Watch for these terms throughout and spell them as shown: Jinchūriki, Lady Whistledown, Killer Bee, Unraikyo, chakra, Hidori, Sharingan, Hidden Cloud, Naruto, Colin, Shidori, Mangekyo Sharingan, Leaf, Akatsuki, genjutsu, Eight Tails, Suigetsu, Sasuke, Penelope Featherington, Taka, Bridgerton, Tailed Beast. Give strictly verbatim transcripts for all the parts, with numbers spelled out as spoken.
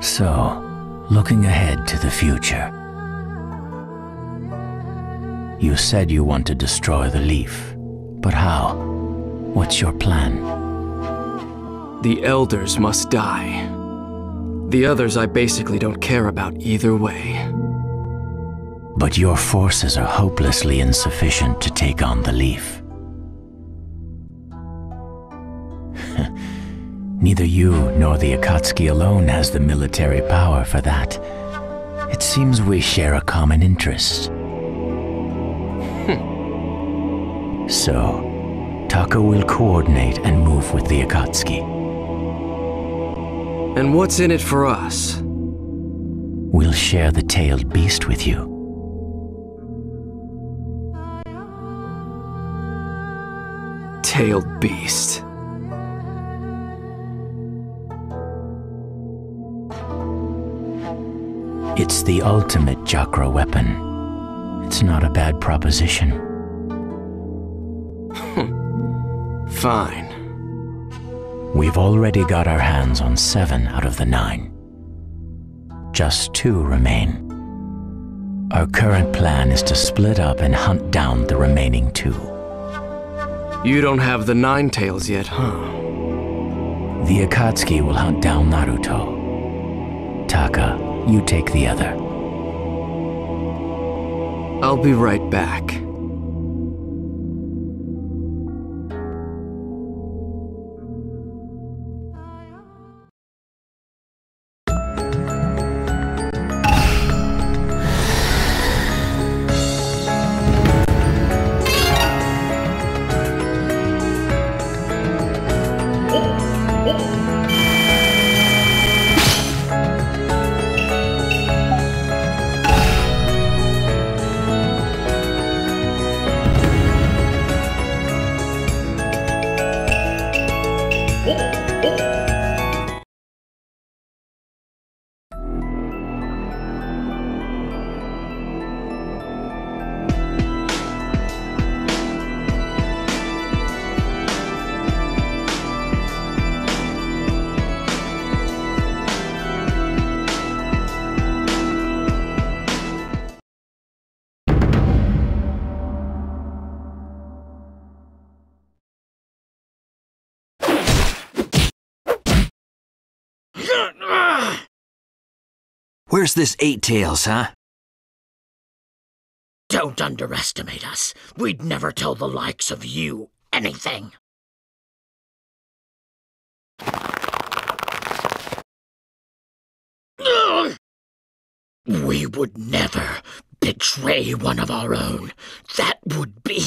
So, looking ahead to the future. You said you want to destroy the leaf, but how? What's your plan? The elders must die. The others I basically don't care about either way. But your forces are hopelessly insufficient to take on the leaf. Neither you nor the Akatsuki alone has the military power for that. It seems we share a common interest. So, Taka will coordinate and move with the Akatsuki. And what's in it for us? We'll share the tailed beast with you. Tailed beast. It's the ultimate chakra weapon. It's not a bad proposition. Fine. We've already got our hands on seven out of the nine. Just two remain. Our current plan is to split up and hunt down the remaining two. You don't have the nine tails yet, huh? The Akatsuki will hunt down Naruto. Taka, you take the other. I'll be right back. Where's this Eight Tails, huh? Don't underestimate us. We'd never tell the likes of you anything. We would never betray one of our own. That would be...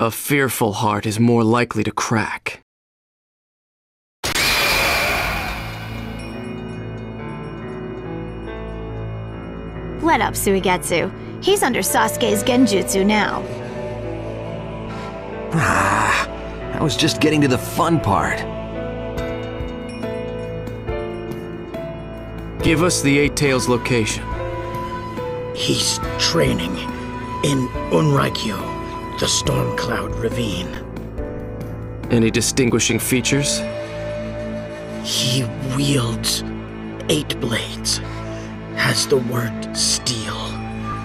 A fearful heart is more likely to crack. Let up, Suigetsu. He's under Sasuke's genjutsu now. Ah, I was just getting to the fun part. Give us the Eight Tails location. He's training in Unraikyo, the Storm Cloud Ravine. Any distinguishing features? He wields eight blades. Has the word steel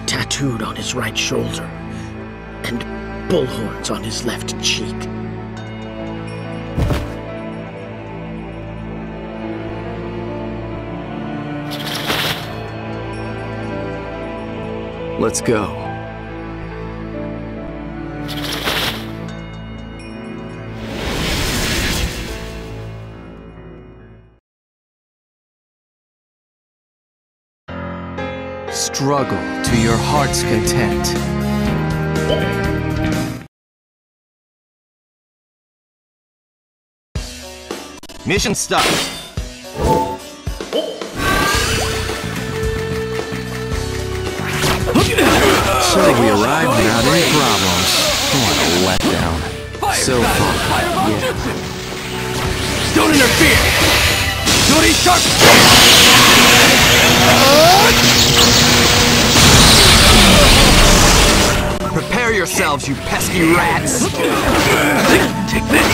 tattooed on his right shoulder and bullhorns on his left cheek. Let's go. Struggle to your heart's content. Mission start. So we arrived without any problems. What a letdown. So far, yeah. Don't interfere! Nori Shark! Prepare yourselves, you pesky rats! Take this!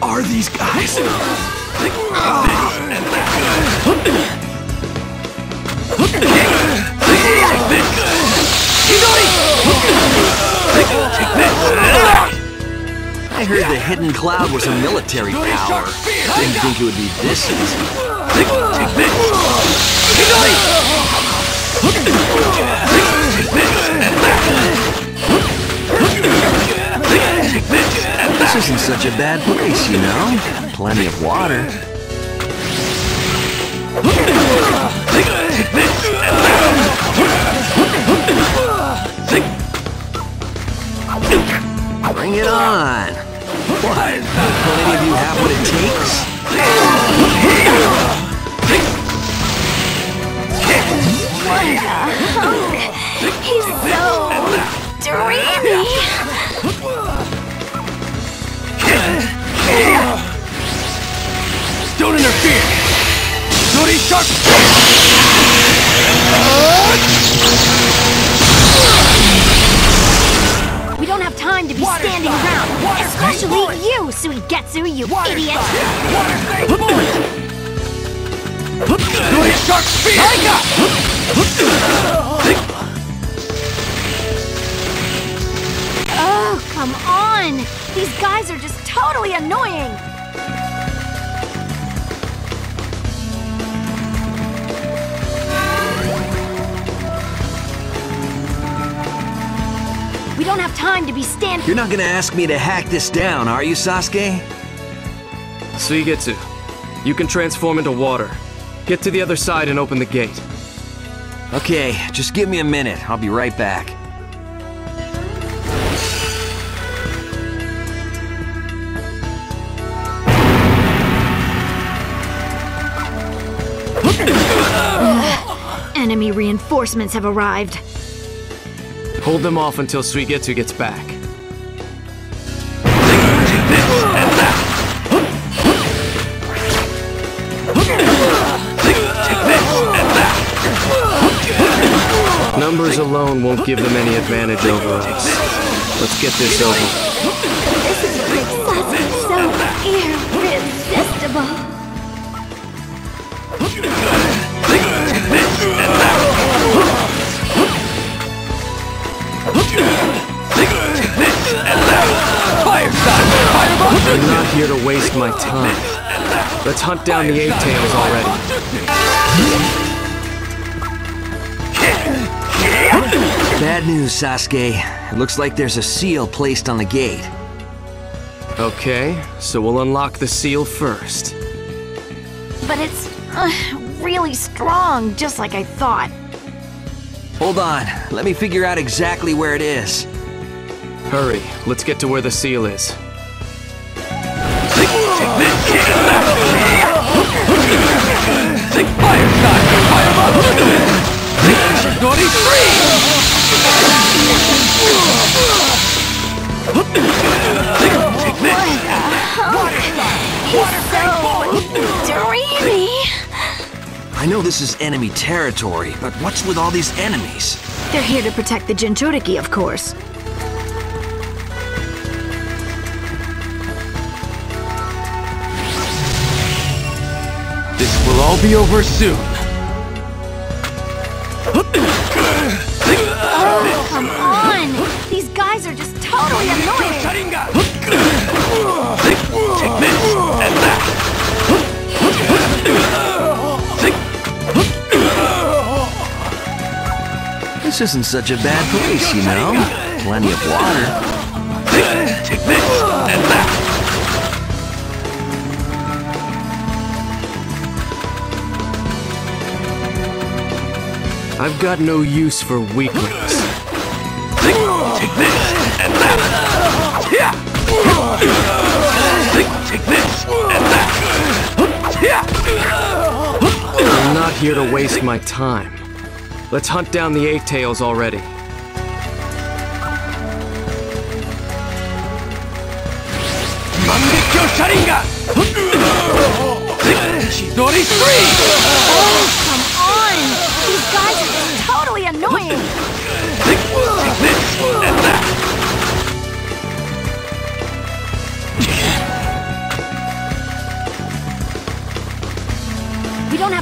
are these guys? I heard the Hidden Cloud was a military power. Didn't think it would be this easy. This isn't such a bad place, you know? Plenty of water. Bring it on! What? Plenty of you have what it takes? He's so dreamy! Don't interfere! Don't eat shark! We don't have time to be water standing style. Around, water especially you, Suigetsu, you water idiot! Don't eat shark spear! Oh, come on! These guys are just totally annoying! We don't have time to be standing. You're not gonna ask me to hack this down, are you, Sasuke? Suigetsu, you can transform into water. Get to the other side and open the gate. Okay, just give me a minute. I'll be right back. Enemy reinforcements have arrived. Hold them off until Suigetsu gets back. Numbers alone won't give them any advantage over us. Let's get this over. This is what makes Sasuke so irresistible. I'm not here to waste my time. Let's hunt down the Eight Tails already. Bad news, Sasuke. It looks like there's a seal placed on the gate. Okay, so we'll unlock the seal first. But it's uh, really strong, just like I thought. Hold on, let me figure out exactly where it is. Hurry, let's get to where the seal is. I know this is enemy territory, but what's with all these enemies? They're here to protect the Jinchūriki, of course. This will all be over soon. Oh, come on! These guys are just totally annoying! This isn't such a bad place, you know. Plenty of water. I've got no use for weaklings. I'm not here to waste my time. Let's hunt down the Eight Tails already. Mangekyo Sharingan! Shidori three! Oh, come on! These guys are just totally annoying!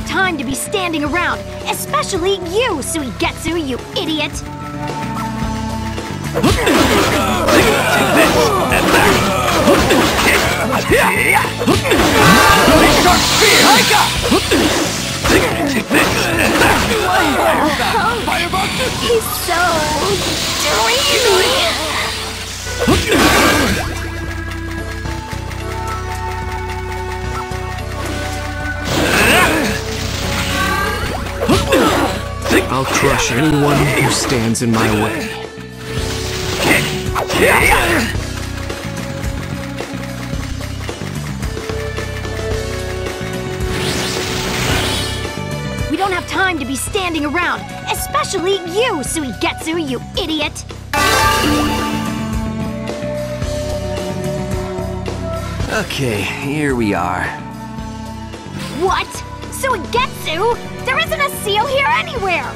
time to be standing around, especially you, Suigetsu, you idiot! Take this and that! Take this and that! He's so dreamy! I'll crush anyone who stands in my way. We don't have time to be standing around, especially you, Suigetsu, you idiot! Okay, here we are. What? Suigetsu? There isn't a seal here anywhere!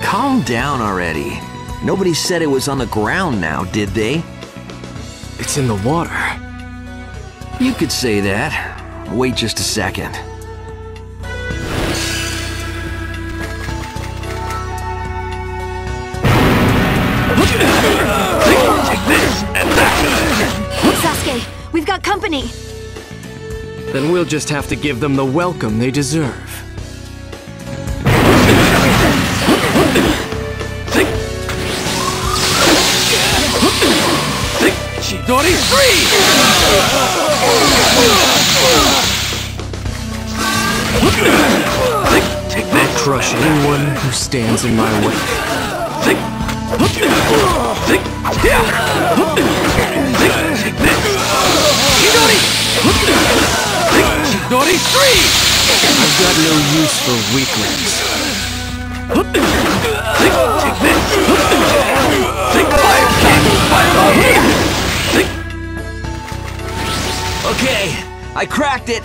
Calm down already. Nobody said it was on the ground now, did they? It's in the water. You could say that. Wait just a second. Sasuke, we've got company. Then we'll just have to give them the welcome they deserve. Shidori free! Take that, crush anyone who stands in my way. Take this! Shidori free! I've got no use for weaklings. Take this! Take fire kick! Fire kick! Okay, I cracked it!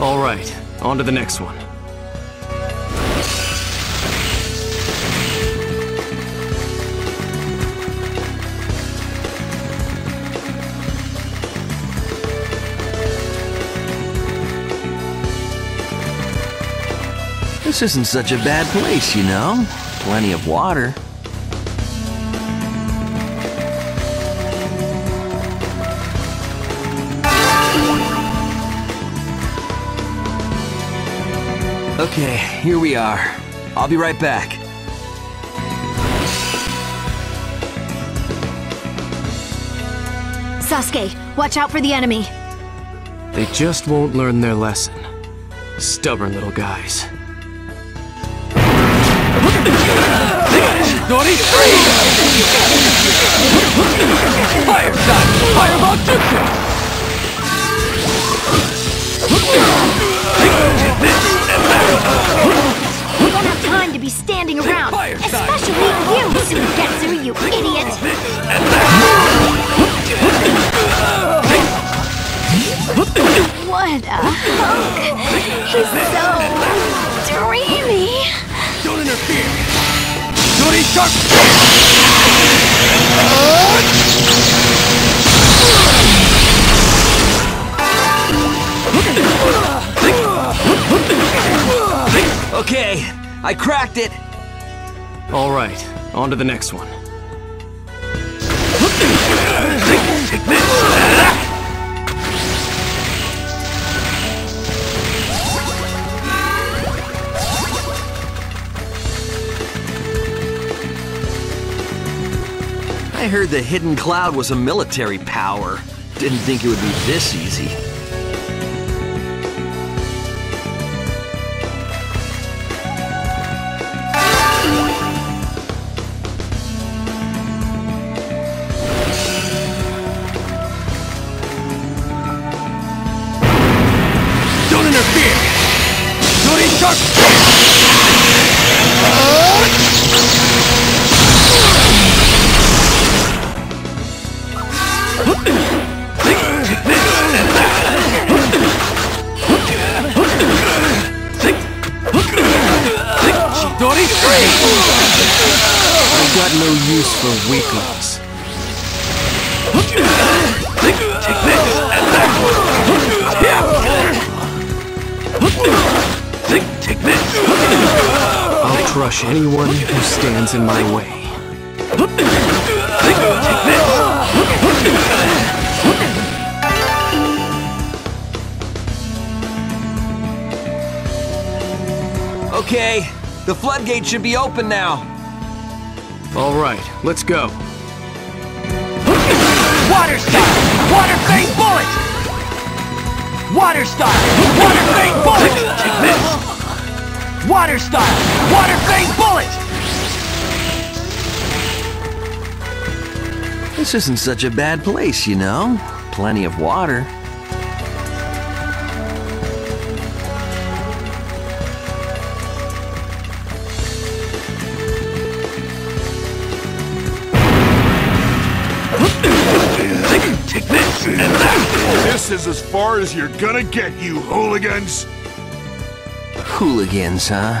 Alright, on to the next one. This isn't such a bad place, you know? Plenty of water. Okay, here we are. I'll be right back. Sasuke, watch out for the enemy. They just won't learn their lesson. Stubborn little guys. Shidori free! Fire shot! Fireball jutsu! We don't have time to be standing around, especially you, Suigetsu, you idiot! What a hunk! He's so dreamy! Don't interfere! Don't eat shark! Okay, I cracked it! Alright, on to the next one. I heard the Hidden Cloud was a military power. Didn't think it would be this easy. Take this and that! crush anyone who stands in my way. Okay, the floodgate should be open now. All right, let's go. Water style! Water fang bullet! Water style! Water fang bullet! Take this! Water style! Water fang bullet! This isn't such a bad place, you know. Plenty of water. This is as far as you're gonna get, you hooligans! Hooligans, huh?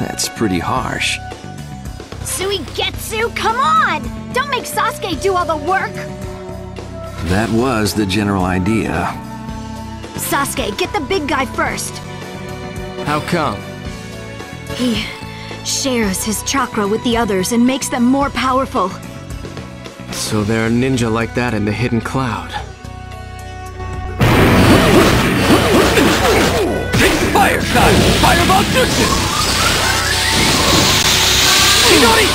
That's pretty harsh. Suigetsu, come on! Don't make Sasuke do all the work! That was the general idea. Sasuke, get the big guy first! How come? He shares his chakra with the others and makes them more powerful. So there are ninja like that in the Hidden Cloud. Fire shot! Fireball jutsu! Midori!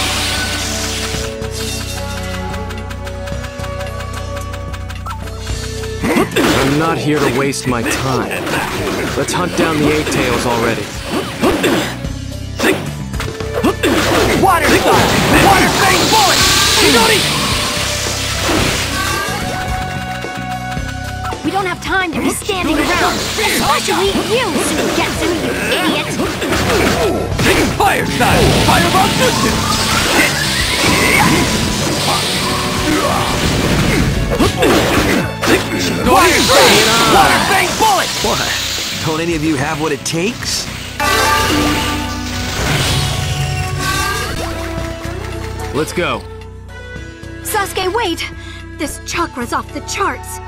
I'm not here to waste my time. Let's hunt down the Eight Tails already. Water shot! Water fang bullet! Midori! We don't have time to be standing around. Especially you, Suigetsu, you idiot! Fire shot! Fireball jutsu! Water fang! Water fang bullet! What? Don't any of you have what it takes? Let's go. Sasuke, wait! This chakra's off the charts.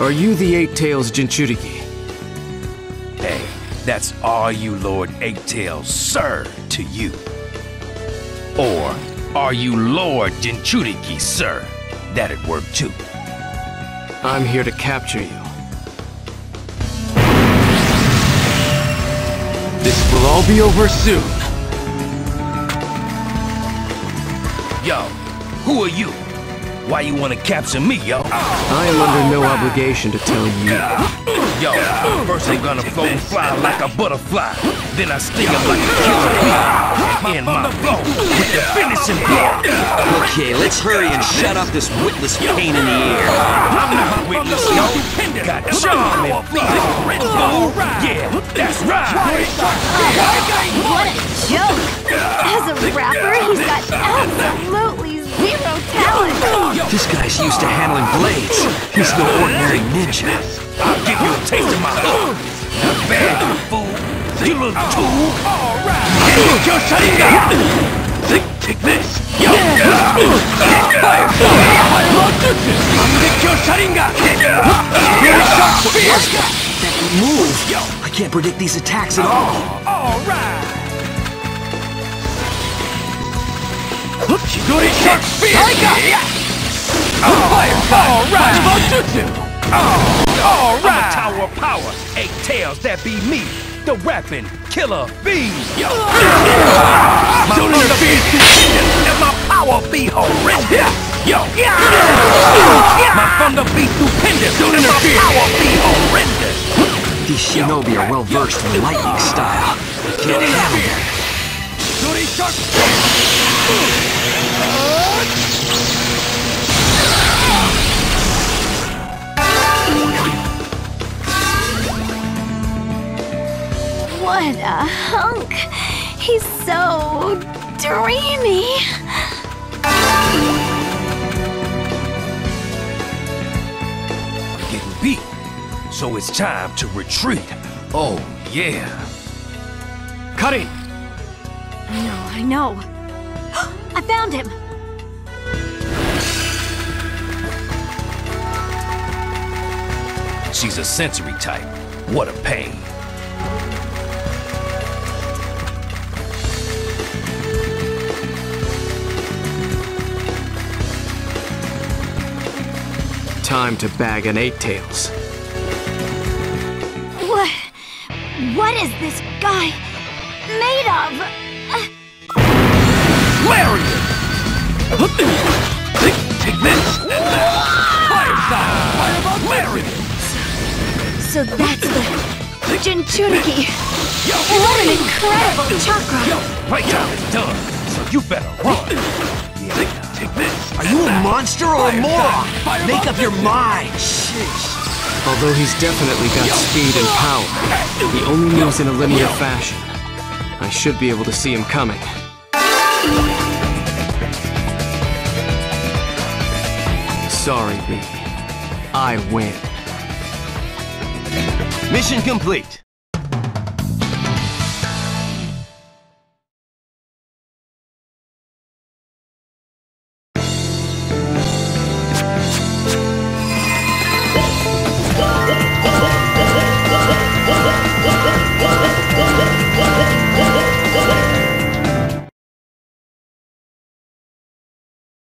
Are you the Eight Tails Jinchūriki? Hey, that's all you, Lord Eight Tails, sir, to you. Or are you Lord Jinchūriki, sir? That'd work too. I'm here to capture you. This will all be over soon. Yo, who are you? Why you wanna capture me, yo? I am under no obligation to tell you. Yo, first I'm gonna flow and fly like a butterfly. Then I sting him like a killer bee. In my flow, with the finishing blow. Okay, let's hurry and shut up this witless pain in the air. I'm not witless, yo. Got charm and blood, red ball. Yeah, that's right. What a joke. As a rapper, he's got absolutely zero talent! This guy's used to handling blades. He's no ordinary ninja. I'll give you a taste of my own. Not bad, you fool. You little tool. All right. Mangekyo Sharingan! Take this. Fire! Fireball jutsu! Mangekyo Sharingan! Very sharp spear! That move! I can't predict these attacks at all. All right. Hidori shark spear! Fire shot! Alright! Alright! Tower of power! Eight tails, that be me! The rapping Killer Bee! My Killer Bee is defeated! And my power be horrendous! Yo! My thunder be stupendous! And my power be horrendous! These shinobi are well versed in lightning style. They can't handle them. Hidori shark spear! What a hunk! He's so dreamy! Getting beat, so it's time to retreat. Oh, yeah! Cut it! I know, I know. I found him! she's a sensory type. What a pain. Time to bag an Eight Tails. What? What is this guy made of? Lariat! Take this! Fireball! Lariat! So that's the Jinchūriki. What an incredible chakra! Right now it's done, so you better run. Yeah. Are you a monster or a moron? Make up your mind! Although he's definitely got speed and power, he only moves in a linear fashion. I should be able to see him coming. Sorry, Bee. I win. Mission complete!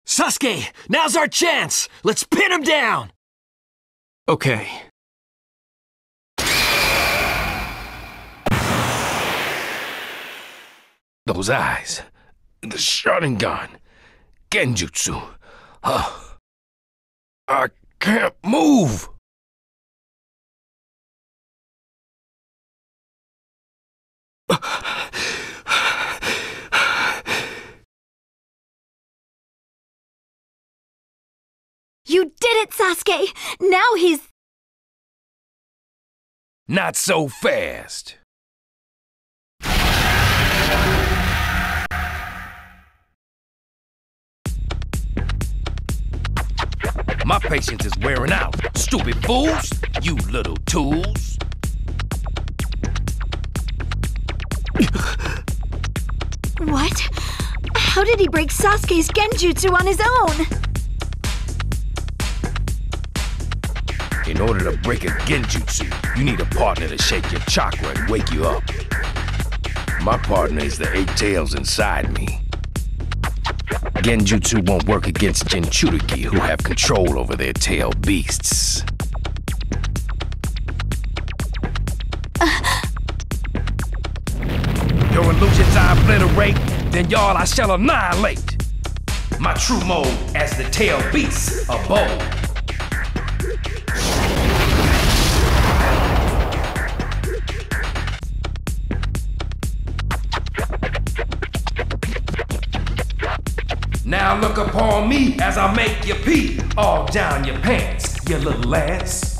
Sasuke, now's our chance! Let's pin him down! Okay. Those eyes. The Sharingan. Genjutsu. Huh. I can't move! You did it, Sasuke! Now he's... Not so fast! My patience is wearing out. Stupid fools! You little tools! What? How did he break Sasuke's genjutsu on his own? In order to break a genjutsu, you need a partner to shake your chakra and wake you up. My partner is the Eight Tails inside me. Genjutsu won't work against Jinchūriki, who have control over their tailed beasts. Uh. Your illusions I obliterate, then y'all I shall annihilate. My true mode as the tailed beasts are bold. Now look upon me as I make you pee all down your pants, you little ass.